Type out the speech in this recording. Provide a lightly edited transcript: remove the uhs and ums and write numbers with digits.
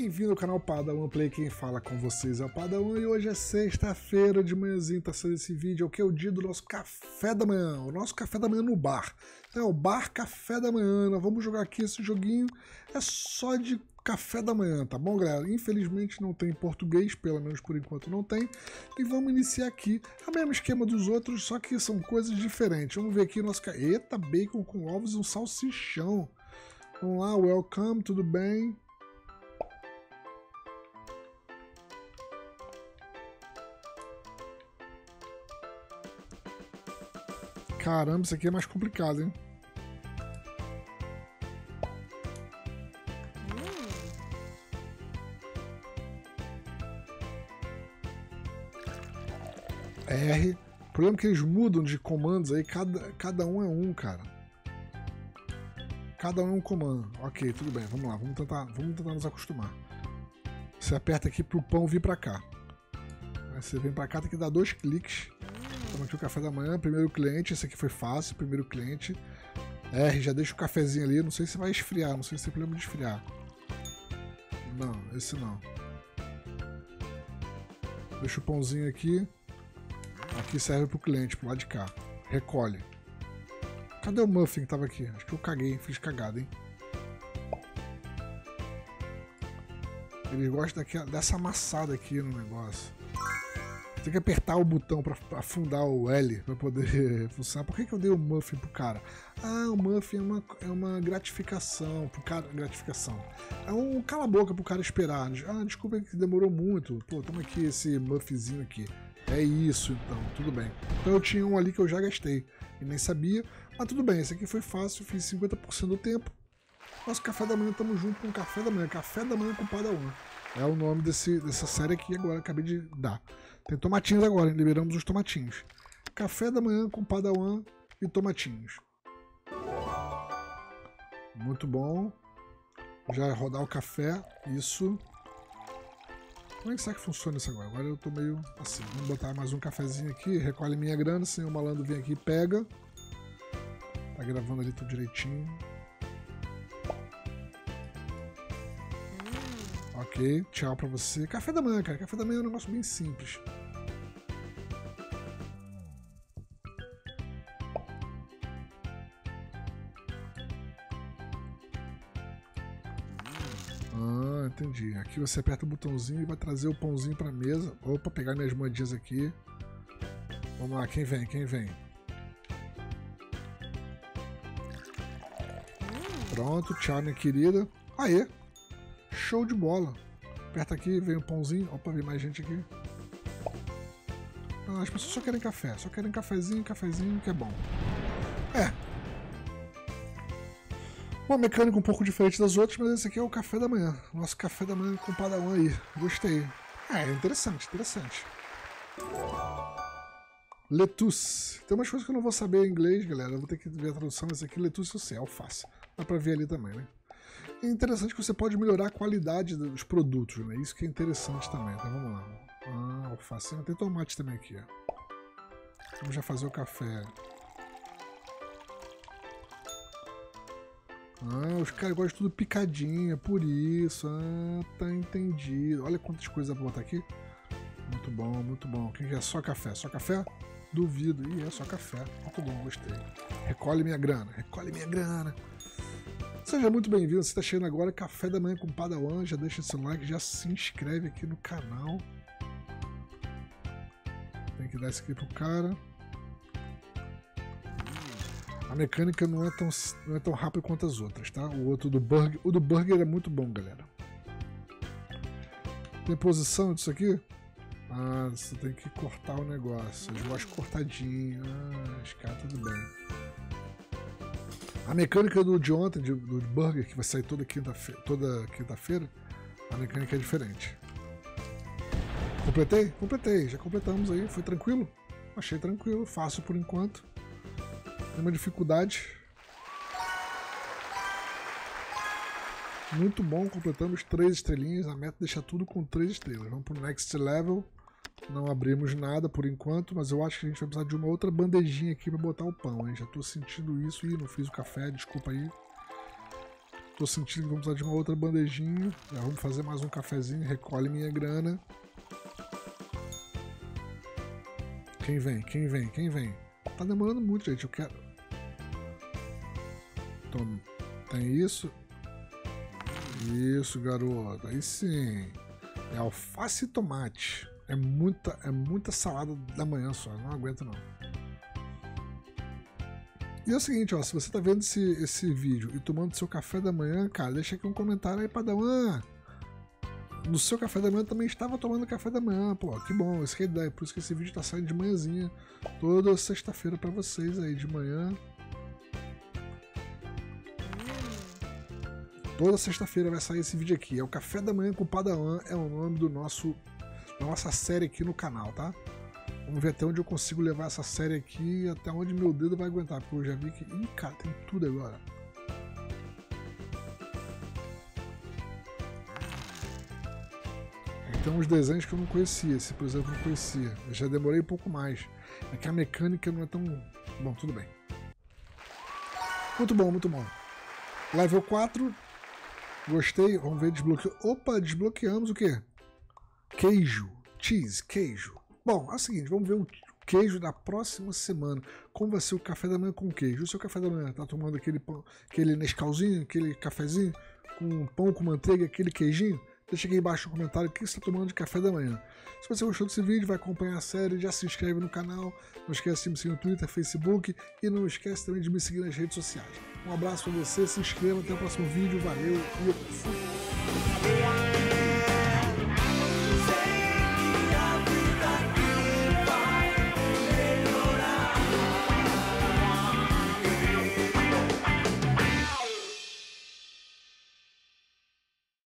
Bem-vindo ao canal Padawan Play, quem fala com vocês é o Padawan e hoje é sexta-feira de manhãzinho, tá sendo esse vídeo, que é o dia do nosso café da manhã, o nosso café da manhã no bar. Então é o bar café da manhã, nós vamos jogar aqui esse joguinho, é só de café da manhã, tá bom, galera? Infelizmente não tem em português, pelo menos por enquanto não tem. E vamos iniciar aqui o mesmo esquema dos outros, só que são coisas diferentes. Vamos ver aqui nosso... Eita, bacon com ovos e um salsichão. Vamos lá, welcome, tudo bem? Caramba, isso aqui é mais complicado, hein? R. O problema é que eles mudam de comandos aí, cada um é um, cara. Cada um é um comando. Ok, tudo bem, vamos lá, vamos tentar nos acostumar. Você aperta aqui pro pão vir pra cá. Aí você vem pra cá, tem que dar 2 cliques. Toma aqui o café da manhã, primeiro cliente, esse aqui foi fácil, primeiro cliente. R, já deixa o cafezinho ali, não sei se vai esfriar, não sei se tem problema de esfriar. Não, esse não. Deixa o pãozinho aqui. Aqui serve pro cliente, pro lado de cá. Recolhe. Cadê o muffin que tava aqui? Acho que eu caguei, fiz cagada, hein? Eles gostam dessa amassada aqui no negócio. Tem que apertar o botão pra afundar o L pra poder funcionar. Por que eu dei o muffin pro cara? Ah, o muffin é uma gratificação pro cara. Gratificação. É um cala-boca pro cara esperar. Ah, desculpa que demorou muito. Pô, toma aqui esse muffinzinho aqui. É isso, então, tudo bem. Então eu tinha um ali que eu já gastei e nem sabia, mas tudo bem, esse aqui foi fácil, fiz 50% do tempo. Nosso café da manhã, estamos junto com o café da manhã com o Padawan. É o nome dessa série aqui agora, acabei de dar. Tem tomatinhos agora, hein? Liberamos os tomatinhos. Café da manhã com Padawan e tomatinhos. Muito bom. Já rodar o café, isso. Como é que será que funciona isso agora? Agora eu tô meio assim. Vamos botar mais um cafezinho aqui. Recolhe minha grana, senhor malandro vem aqui e pega. Tá gravando ali tudo direitinho. Ok, tchau pra você. Café da manhã, cara. Café da manhã é um negócio bem simples. Entendi. Aqui você aperta o botãozinho e vai trazer o pãozinho pra mesa. Opa, pegar minhas moedinhas aqui. Vamos lá, quem vem? Quem vem? Pronto, tchau, minha querida. Aê! Show de bola. Aperta aqui, vem o pãozinho. Opa, vem mais gente aqui. Ah, as pessoas só querem café. Só querem cafezinho, que é bom. É. Uma mecânica um pouco diferente das outras, mas esse aqui é o café da manhã. Nosso café da manhã com o Padawan aí. Gostei. É, interessante. Lettuce. Tem umas coisas que eu não vou saber em inglês, galera. Eu vou ter que ver a tradução. Esse aqui, lettuce, eu sei, alface. Dá pra ver ali também, né? É interessante que você pode melhorar a qualidade dos produtos, né? Isso que é interessante também. Então vamos lá. Ah, alface. Tem tomate também aqui, ó. Vamos já fazer o café. Ah, os caras gostam de tudo picadinho, é por isso. Ah, tá entendido. Olha quantas coisas dá pra botar aqui. Muito bom, muito bom. Quem quer só café? Só café? Duvido. Ih, é só café. Muito bom, gostei. Recolhe minha grana, Seja muito bem-vindo, você tá chegando agora. Café da manhã com Padawan. Já deixa seu like, já se inscreve aqui no canal. Tem que dar isso aqui pro cara. A mecânica não é tão rápida quanto as outras, tá? O outro do burger... O do burger é muito bom, galera. Tem posição disso aqui? Ah, você tem que cortar o negócio. Eu gosto cortadinho. Ah, os caras, tudo bem. A mecânica de ontem, do burger, que vai sair toda quinta-feira, a mecânica é diferente. Completei? Completei. Já completamos aí. Foi tranquilo? Achei tranquilo. Fácil por enquanto. Uma dificuldade. Muito bom, completamos 3 estrelinhas. A meta é deixar tudo com 3 estrelas. Vamos pro next level. Não abrimos nada por enquanto, mas eu acho que a gente vai precisar de uma outra bandejinha aqui para botar o pão, hein? Já tô sentindo isso. Ih, não fiz o café, desculpa aí. Tô sentindo que vamos precisar de uma outra bandejinha. Já vamos fazer mais um cafezinho, recolhe minha grana. Quem vem? Quem vem? Quem vem? Tá demorando muito, gente. Eu quero... Toma. Tem isso. Isso, garoto. Aí sim. É alface e tomate. É muita salada da manhã só. Não aguento, não. E é o seguinte, ó. Se você tá vendo esse vídeo e tomando seu café da manhã, cara, deixa aqui um comentário aí, Padawan. No seu café da manhã também estava tomando café da manhã, pô, que bom, isso que é ideia, por isso que esse vídeo tá saindo de manhãzinha, toda sexta-feira pra vocês aí, de manhã. Toda sexta-feira vai sair esse vídeo aqui, é o Café da Manhã com o Padawan, é o nome do da nossa série aqui no canal, tá? Vamos ver até onde eu consigo levar essa série aqui, até onde meu dedo vai aguentar, porque eu já vi que, ih, cara, tem tudo agora. Tem uns desenhos que eu não conhecia, esse por exemplo eu não conhecia, eu já demorei um pouco mais, é que a mecânica não é tão... Bom, tudo bem. Muito bom, muito bom. Level 4, gostei, vamos ver, desbloqueou, opa, desbloqueamos o quê? Queijo, cheese, queijo. Bom, é o seguinte, vamos ver o queijo da próxima semana, como vai ser o café da manhã com queijo. O seu café da manhã tá tomando aquele pão, aquele Nescauzinho, aquele cafezinho, com pão com manteiga, aquele queijinho? Deixa aqui embaixo no comentário o que você está tomando de café da manhã. Se você gostou desse vídeo, vai acompanhar a série, já se inscreve no canal. Não esquece de me seguir no Twitter, Facebook e não esquece também de me seguir nas redes sociais. Um abraço para você, se inscreva, até o próximo vídeo, valeu e eu fui!